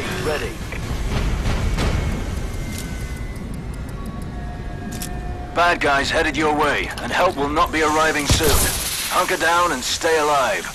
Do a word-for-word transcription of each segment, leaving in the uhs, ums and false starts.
Building ready. Bad guys headed your way, and help will not be arriving soon. Hunker down and stay alive.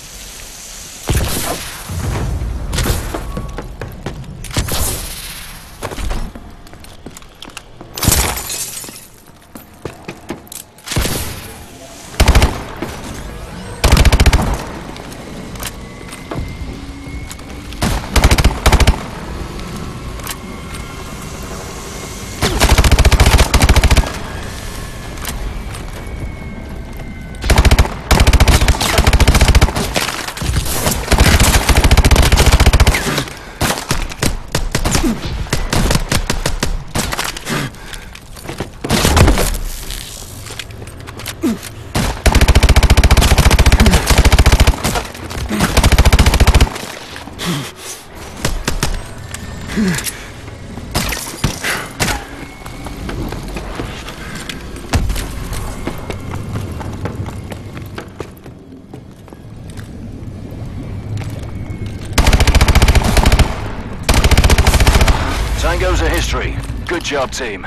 Tango's a history. Good job, team.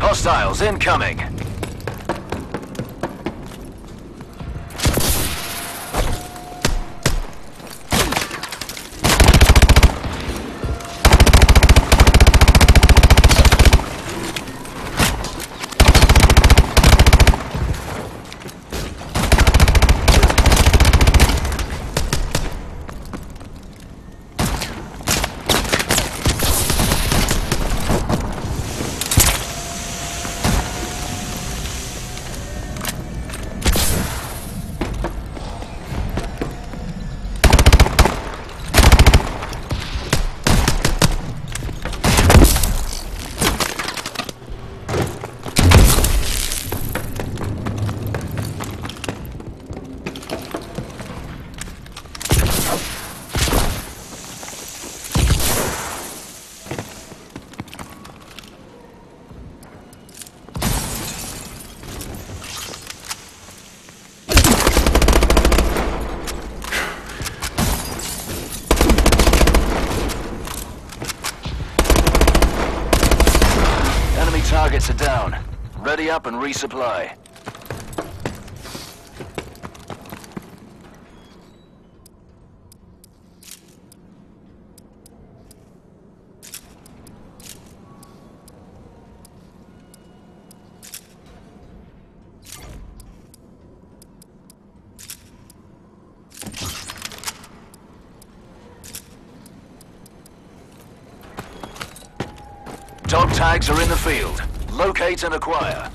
Hostiles incoming. Targets are down. Ready up and resupply. Dog tags are in the field. Locate and acquire.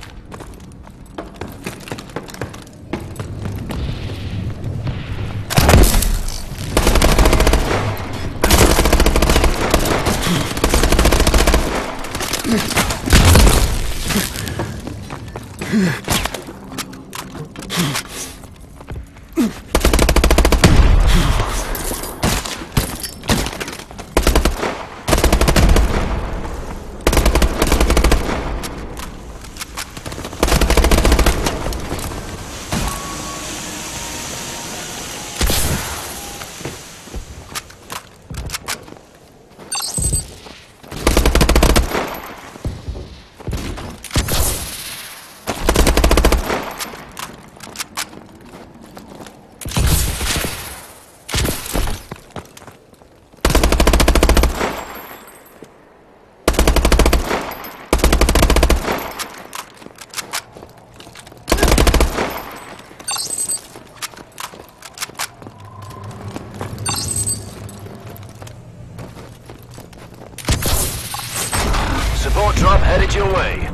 Support drop headed your way.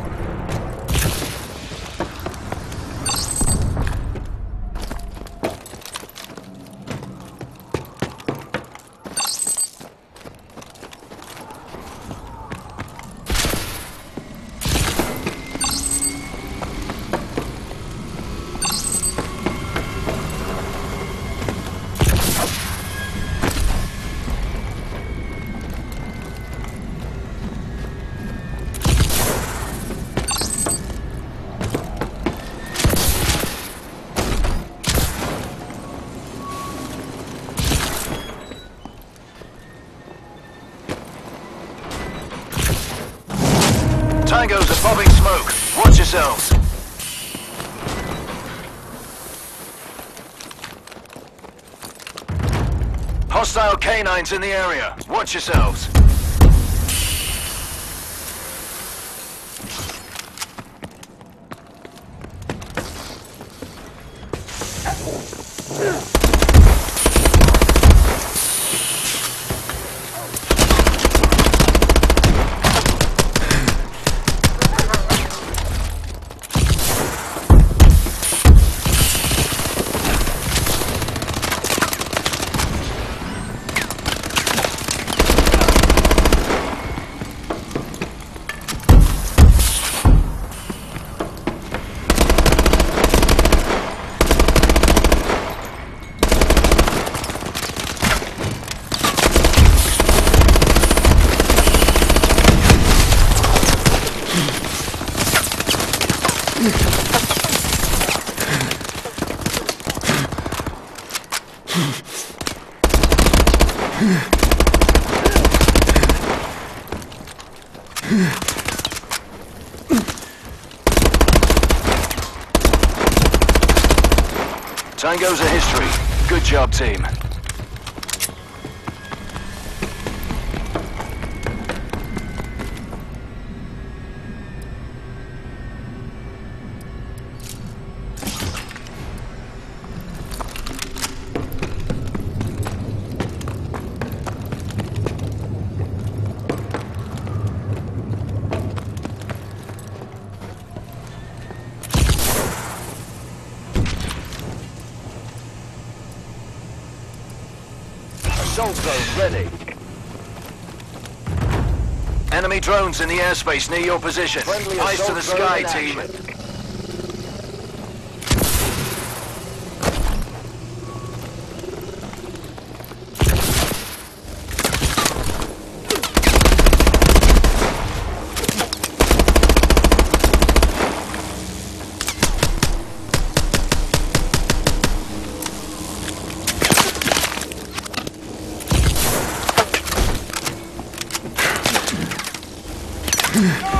yourselves. Hostile canines in the area. Watch yourselves. Tango's a history. Good job, team. Soldiers ready. Enemy drones in the airspace near your position. Friendly eyes to the sky, team. Action. Yeah.